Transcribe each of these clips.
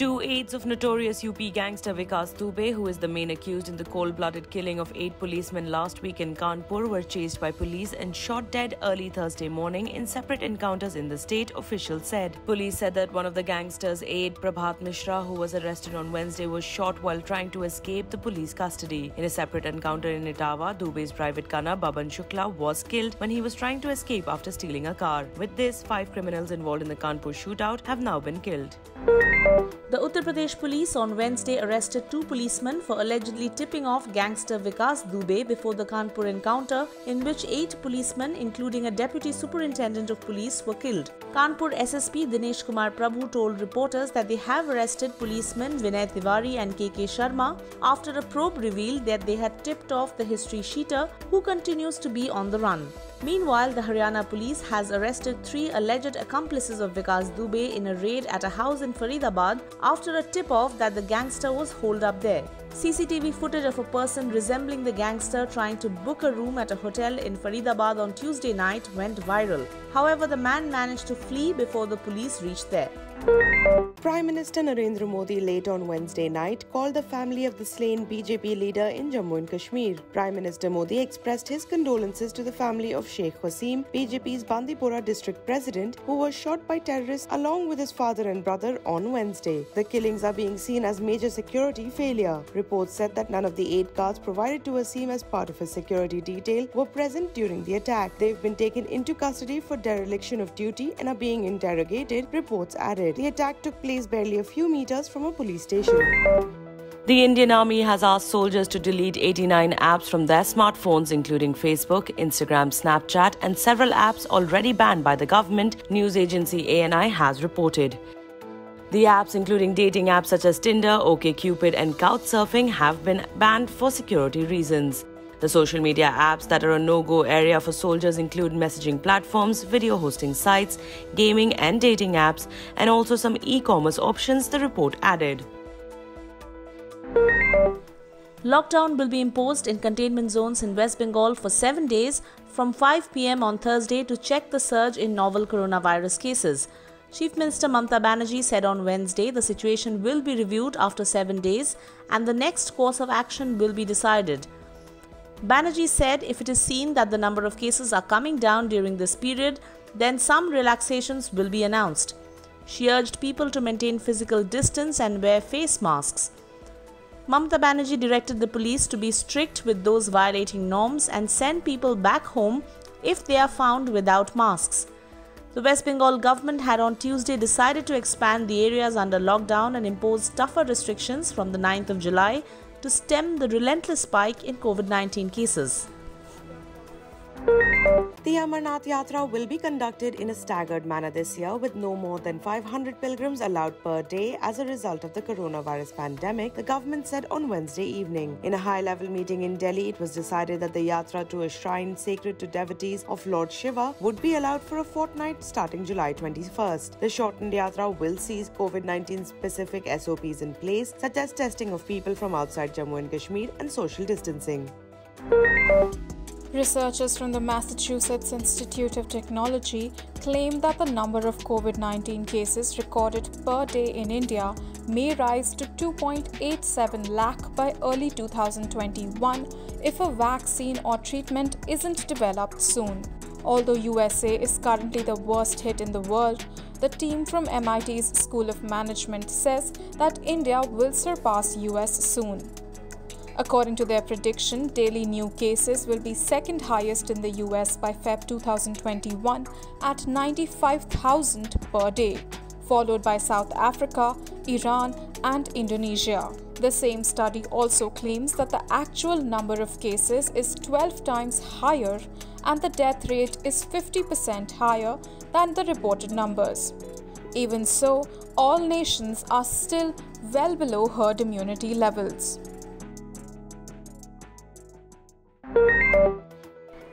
Two aides of notorious UP gangster Vikas Dubey, who is the main accused in the cold-blooded killing of 8 policemen last week in Kanpur, were chased by police and shot dead early Thursday morning in separate encounters in the state, officials said. Police said that one of the gangsters' aide, Prabhat Mishra, who was arrested on Wednesday, was shot while trying to escape the police custody. In a separate encounter in Etawah, Dubey's private gunner, Baban Shukla, was killed when he was trying to escape after stealing a car. With this, 5 criminals involved in the Kanpur shootout have now been killed. The Uttar Pradesh police on Wednesday arrested 2 policemen for allegedly tipping off gangster Vikas Dubey before the Kanpur encounter, in which 8 policemen, including a deputy superintendent of police, were killed. Kanpur SSP Dinesh Kumar Prabhu told reporters that they have arrested policemen Vinay Tiwari and KK Sharma after a probe revealed that they had tipped off the history cheater, who continues to be on the run. Meanwhile, the Haryana police has arrested 3 alleged accomplices of Vikas Dubey in a raid at a house in Faridabad after a tip-off that the gangster was holed up there. CCTV footage of a person resembling the gangster trying to book a room at a hotel in Faridabad on Tuesday night went viral. However, the man managed to flee before the police reached there. Prime Minister Narendra Modi late on Wednesday night called the family of the slain BJP leader in Jammu and Kashmir. Prime Minister Modi expressed his condolences to the family of Sheikh Haseem, BJP's Bandipora district president, who was shot by terrorists along with his father and brother on Wednesday. The killings are being seen as major security failure. Reports said that none of the aid cards provided to Haseem as part of his security detail were present during the attack. They've been taken into custody for dereliction of duty and are being interrogated, reports added. The attack took place barely a few meters from a police station. The Indian Army has asked soldiers to delete 89 apps from their smartphones, including Facebook, Instagram, Snapchat, and several apps already banned by the government, news agency ANI has reported. The apps, including dating apps such as Tinder, OkCupid, and Couchsurfing, have been banned for security reasons. The social media apps that are a no-go area for soldiers include messaging platforms, video hosting sites, gaming and dating apps, and also some e-commerce options, the report added. Lockdown will be imposed in containment zones in West Bengal for 7 days from 5 p.m. on Thursday to check the surge in novel coronavirus cases. Chief Minister Mamata Banerjee said on Wednesday the situation will be reviewed after 7 days and the next course of action will be decided. Banerjee said if it is seen that the number of cases are coming down during this period, then some relaxations will be announced. She urged people to maintain physical distance and wear face masks. Mamata Banerjee directed the police to be strict with those violating norms and send people back home if they are found without masks. The West Bengal government had on Tuesday decided to expand the areas under lockdown and impose tougher restrictions from the 9th of July to stem the relentless spike in COVID-19 cases. The Amarnath Yatra will be conducted in a staggered manner this year, with no more than 500 pilgrims allowed per day as a result of the coronavirus pandemic, the government said on Wednesday evening. In a high-level meeting in Delhi, it was decided that the Yatra to a shrine sacred to devotees of Lord Shiva would be allowed for a fortnight starting July 21st. The shortened Yatra will cease COVID-19-specific SOPs in place, such as testing of people from outside Jammu and Kashmir and social distancing. Researchers from the Massachusetts Institute of Technology claim that the number of COVID-19 cases recorded per day in India may rise to 2.87 lakh by early 2021 if a vaccine or treatment isn't developed soon. Although USA is currently the worst hit in the world, the team from MIT's School of Management says that India will surpass US soon. According to their prediction, daily new cases will be second highest in the US by Feb 2021 at 95,000 per day, followed by South Africa, Iran, and Indonesia. The same study also claims that the actual number of cases is 12 times higher and the death rate is 50% higher than the reported numbers. Even so, all nations are still well below herd immunity levels.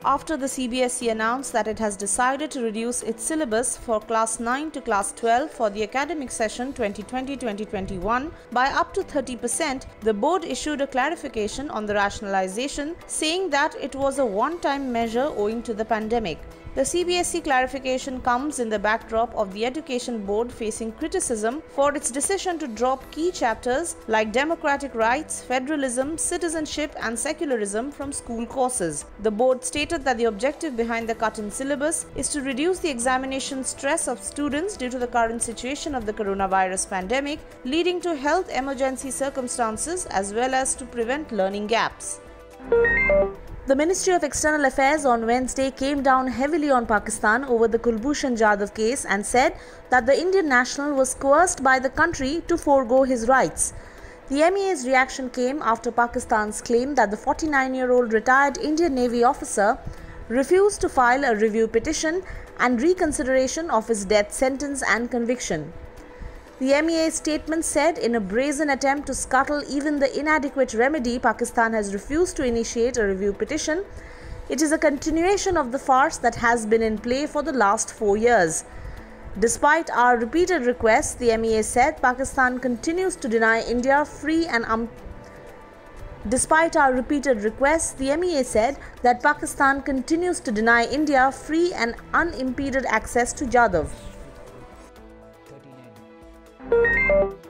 After the CBSE announced that it has decided to reduce its syllabus for Class 9 to Class 12 for the academic session 2020-2021 by up to 30%, the board issued a clarification on the rationalization, saying that it was a one-time measure owing to the pandemic. The CBSE clarification comes in the backdrop of the Education Board facing criticism for its decision to drop key chapters like democratic rights, federalism, citizenship and secularism from school courses. The board stated that the objective behind the cut in syllabus is to reduce the examination stress of students due to the current situation of the coronavirus pandemic, leading to health emergency circumstances as well as to prevent learning gaps. The Ministry of External Affairs on Wednesday came down heavily on Pakistan over the Kulbhushan Jadhav case and said that the Indian national was coerced by the country to forego his rights. The MEA's reaction came after Pakistan's claim that the 49-year-old retired Indian Navy officer refused to file a review petition and reconsideration of his death sentence and conviction. The MEA's statement said, in a brazen attempt to scuttle even the inadequate remedy, Pakistan has refused to initiate a review petition. It is a continuation of the farce that has been in play for the last 4 years. Despite our repeated requests, the MEA said, Pakistan continues to deny India free and unimpeded access to Jadhav.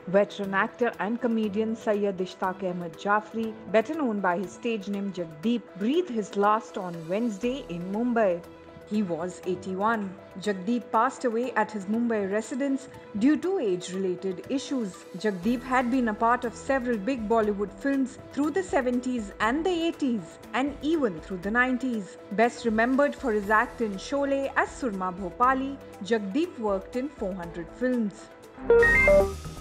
Veteran actor and comedian Syed Ishtaq Ahmed Jafri, better known by his stage name Jagdeep, breathed his last on Wednesday in Mumbai. He was 81. Jagdeep passed away at his Mumbai residence due to age-related issues. Jagdeep had been a part of several big Bollywood films through the 70s and the 80s and even through the 90s. Best remembered for his act in Sholay as Soorma Bhopali, Jagdeep worked in 400 films.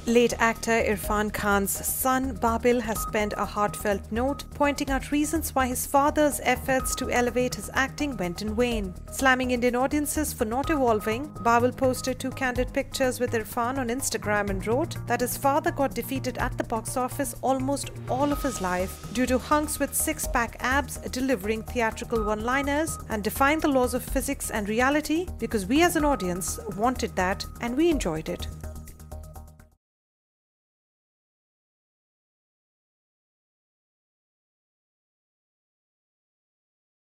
Late actor Irfan Khan's son Babil has penned a heartfelt note pointing out reasons why his father's efforts to elevate his acting went in vain. Slamming Indian audiences for not evolving, Babil posted two candid pictures with Irfan on Instagram and wrote that his father got defeated at the box office almost all of his life due to hunks with six-pack abs delivering theatrical one-liners and defying the laws of physics and reality because we as an audience wanted that and we enjoyed it.